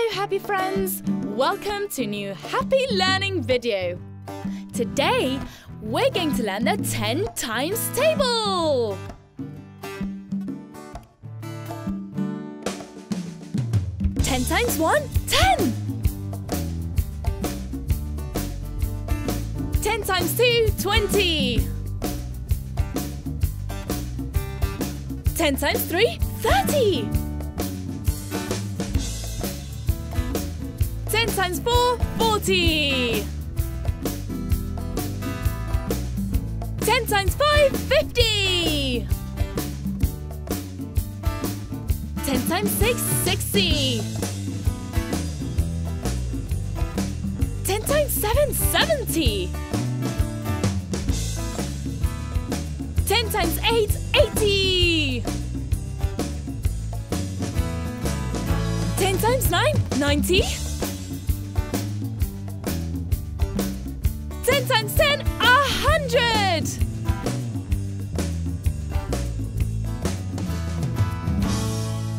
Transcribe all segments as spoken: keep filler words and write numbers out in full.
Hello happy friends, welcome to a new Happy Learning video. Today we're going to learn the ten times table. ten times one, ten. ten times two, twenty. ten times three, thirty. ten times four, forty. ten times five, fifty. ten times six, sixty. ten times seven, seventy. ten times eight, eighty. ten times nine, ninety. ten times ten, one hundred.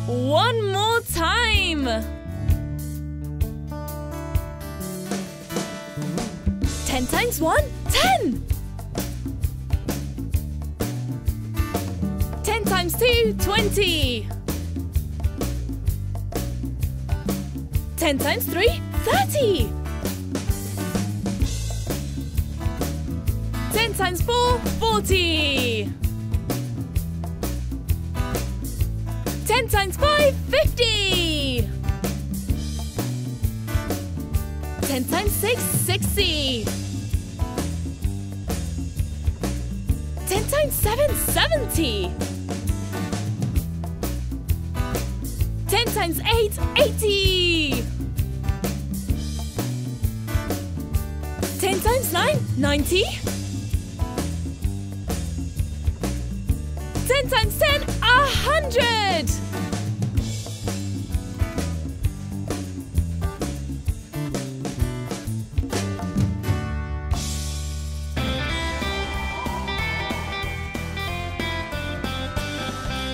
One more time. ten times one, ten. ten times two, twenty. ten times three, thirty. ten times four, forty. ten times five, fifty. ten times six, sixty. ten times seven, seventy. ten times eight, eighty. ten times nine, ninety. ten times ten, one hundred.